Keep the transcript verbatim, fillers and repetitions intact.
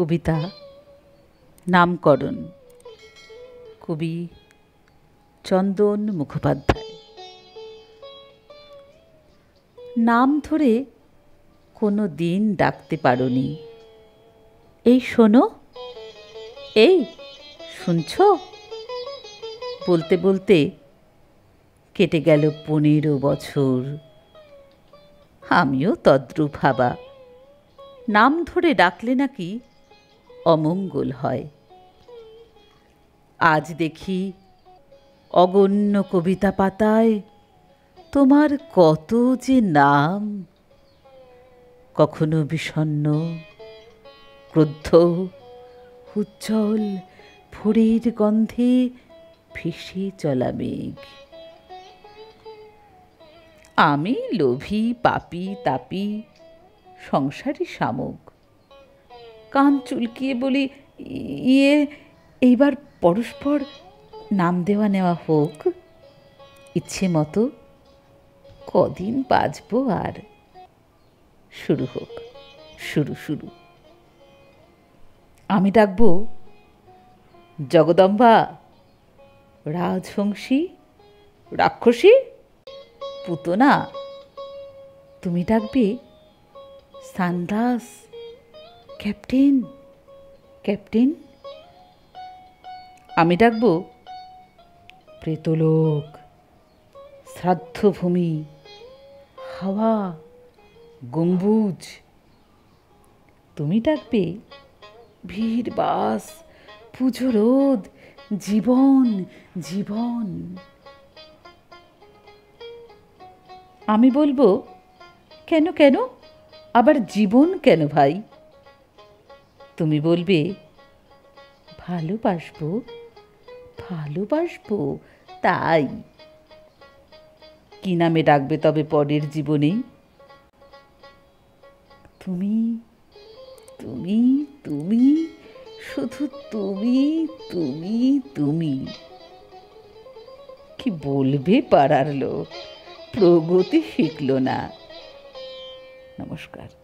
कविता नामकरण कवि चंदन मुखोपाध्याय। नाम धरे कोनो दिन डाकते पारोनी, ए शोनो, ए शुनछो बोलते बोलते केटे गेल पंद्रह बछर। आमियो तद्रूप भाबा, नाम धरे डाकले नाकि अमंगल हय। आज देखी अगण्य कविता पाताय तोमार कत जे नाम, कखनो विषण्ण क्रुद्ध उज्ज्वल भोरेर गन्धे भेसे चला मेघ। आमी लोभी पापी तापी संसारी शामक, कान चुलकिए बोली ये एइबार परस्पर नाम देवा नेवा होक, इच्छे मतो कदिन बाजबो आर शुरू होक। शुरू शुरू आमी डाकबो जगदम्बा, राजवंशी, राक्षसी, पुतना। तुमी डाकबे सानदास, कैप्टेन कैप्टेन। आमी डाकबो प्रेतलोक, श्राद्धभूमि, हावा, गम्बुज। तुमी डाकबे भीड़बास, पुजो रोद, जीवन जीवन। आमी बोलबो केन केन आबार जीवन केन भाई। तुमी बोलबे भालोबासबो भालोबासबो ताई। कि नामे डाकबे तबे परेर जीवने? तुमी तुमी तुमी शुधु तुमी तुमी तुमी। कि बोलबे पारार लोक, प्रगति शिखलो ना। नमस्कार।